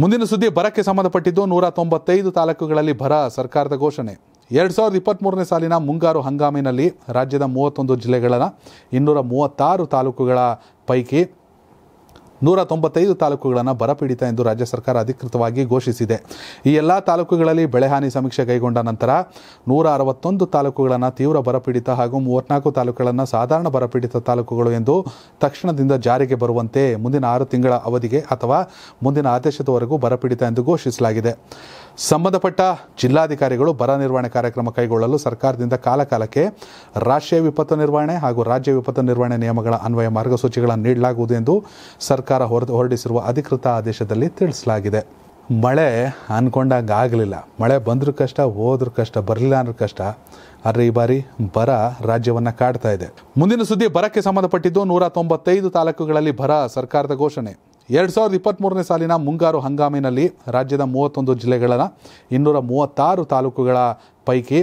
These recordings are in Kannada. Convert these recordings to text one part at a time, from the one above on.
ಮುಂದಿನ ಸುದ್ದಿ ಬರಕ್ಕೆ ಸಂಬಂಧಪಟ್ಟಿದ್ದು 195 ತಾಲೂಕುಗಳಲ್ಲಿ ಬರ ಸರ್ಕಾರದ ಘೋಷಣೆ. 2023 ಸಾಲಿನ ಮುಂಗಾರು ಹಂಗಾಮಿನಲ್ಲಿ ರಾಜ್ಯದ 31 ಜಿಲ್ಲೆಗಳ 236 ತಾಲೂಕುಗಳ ಪೈಕಿ 195 ತಾಲೂಕುಗಳನ್ನು ಬರಪೀಡಿತ ಎಂದು ರಾಜ್ಯ ಸರ್ಕಾರ ಅಧಿಕೃತವಾಗಿ ಘೋಷಿಸಿದೆ. ಈ ಎಲ್ಲ ತಾಲೂಕುಗಳಲ್ಲಿ ಬೆಳೆಹಾನಿ ಸಮೀಕ್ಷೆ ಕೈಗೊಂಡ ನಂತರ 161 ತಾಲೂಕುಗಳನ್ನು ತೀವ್ರ ಬರಪೀಡಿತ ಹಾಗೂ 34 ತಾಲೂಕುಗಳನ್ನು ಸಾಧಾರಣ ಬರಪೀಡಿತ ತಾಲೂಕುಗಳು ಎಂದು ತಕ್ಷಣದಿಂದ ಜಾರಿಗೆ ಬರುವಂತೆ ಮುಂದಿನ 6 ತಿಂಗಳ ಅವಧಿಗೆ ಅಥವಾ ಮುಂದಿನ ಆದೇಶದವರೆಗೂ ಬರಪೀಡಿತ ಎಂದು ಘೋಷಿಸಲಾಗಿದೆ. ಸಂಬಂಧಪಟ್ಟ ಜಿಲ್ಲಾಧಿಕಾರಿಗಳು ಬರ ನಿರ್ವಹಣೆ ಕಾರ್ಯಕ್ರಮ ಕೈಗೊಳ್ಳಲು ಸರ್ಕಾರದಿಂದ ಕಾಲಕಾಲಕ್ಕೆ ರಾಷ್ಟ್ರೀಯ ವಿಪತ್ತು ನಿರ್ವಹಣೆ ಹಾಗೂ ರಾಜ್ಯ ವಿಪತ್ತು ನಿರ್ವಹಣೆ ನಿಯಮಗಳ ಅನ್ವಯ ಮಾರ್ಗಸೂಚಿಗಳನ್ನು ನೀಡಲಾಗುವುದು ಎಂದು ಸರ್ಕಾರ ಹೊರಡಿಸಿರುವ ಅಧಿಕೃತ ಆದೇಶದಲ್ಲಿ ತಿಳಿಸಲಾಗಿದೆ. ಮಳೆ ಅಂದ್ಕೊಂಡಾಗ ಆಗಲಿಲ್ಲ, ಮಳೆ ಬಂದರೂ ಕಷ್ಟ, ಹೋದ್ರೂ ಕಷ್ಟ, ಬರಲಿಲ್ಲ ಅಂದ್ರೂ ಕಷ್ಟ. ಆದರೆ ಈ ಬಾರಿ ಬರ ರಾಜ್ಯವನ್ನು ಕಾಡ್ತಾ ಇದೆ. ಮುಂದಿನ ಸುದ್ದಿ ಬರಕ್ಕೆ ಸಂಬಂಧಪಟ್ಟಿದ್ದು 195 ತಾಲೂಕುಗಳಲ್ಲಿ ಬರ ಸರ್ಕಾರದ ಘೋಷಣೆ. 2023 ಸಾಲಿನ ಮುಂಗಾರು ಹಂಗಾಮಿನಲ್ಲಿ ರಾಜ್ಯದ 31 ಜಿಲ್ಲೆಗಳ 236 ತಾಲೂಕುಗಳ ಪೈಕಿ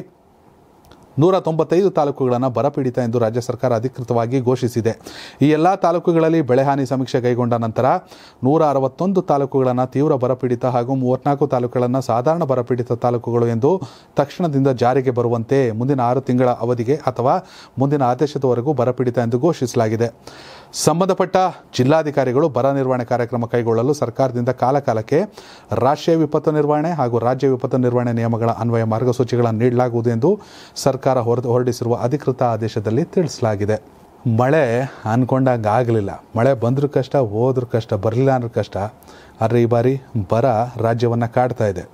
195 ತಾಲೂಕುಗಳನ್ನು ಬರಪೀಡಿತ ಎಂದು ರಾಜ್ಯ ಸರ್ಕಾರ ಅಧಿಕೃತವಾಗಿ ಘೋಷಿಸಿದೆ. ಈ ಎಲ್ಲ ತಾಲೂಕುಗಳಲ್ಲಿ ಬೆಳೆಹಾನಿ ಸಮೀಕ್ಷೆ ಕೈಗೊಂಡ ನಂತರ 161 ತಾಲೂಕುಗಳನ್ನು ತೀವ್ರ ಬರಪೀಡಿತ ಹಾಗೂ 34 ತಾಲೂಕುಗಳನ್ನು ಸಾಧಾರಣ ಬರಪೀಡಿತ ತಾಲೂಕುಗಳು ಎಂದು ತಕ್ಷಣದಿಂದ ಜಾರಿಗೆ ಬರುವಂತೆ ಮುಂದಿನ 6 ತಿಂಗಳ ಅವಧಿಗೆ ಅಥವಾ ಮುಂದಿನ ಆದೇಶದವರೆಗೂ ಬರಪೀಡಿತ ಎಂದು ಘೋಷಿಸಲಾಗಿದೆ. ಸಂಬಂಧಪಟ್ಟ ಜಿಲ್ಲಾಧಿಕಾರಿಗಳು ಬರ ನಿರ್ವಹಣೆ ಕಾರ್ಯಕ್ರಮ ಕೈಗೊಳ್ಳಲು ಸರ್ಕಾರದಿಂದ ಕಾಲಕಾಲಕ್ಕೆ ರಾಷ್ಟ್ರೀಯ ವಿಪತ್ತು ನಿರ್ವಹಣೆ ಹಾಗೂ ರಾಜ್ಯ ವಿಪತ್ತು ನಿರ್ವಹಣೆ ನಿಯಮಗಳ ಅನ್ವಯ ಮಾರ್ಗಸೂಚಿಗಳನ್ನು ನೀಡಲಾಗುವುದು ಎಂದು ಸರ್ಕಾರ ಹೊರಡಿಸಿರುವ ಅಧಿಕೃತ ಆದೇಶದಲ್ಲಿ ತಿಳಿಸಲಾಗಿದೆ. ಮಳೆ ಅಂದ್ಕೊಂಡಾಗ ಆಗಲಿಲ್ಲ, ಮಳೆ ಬಂದರೂ ಕಷ್ಟ, ಹೋದ್ರೂ ಕಷ್ಟ, ಬರಲಿಲ್ಲ ಅಂದ್ರೂ ಕಷ್ಟ. ಆದರೆ ಈ ಬಾರಿ ಬರ ರಾಜ್ಯವನ್ನು ಕಾಡ್ತಾ ಇದೆ.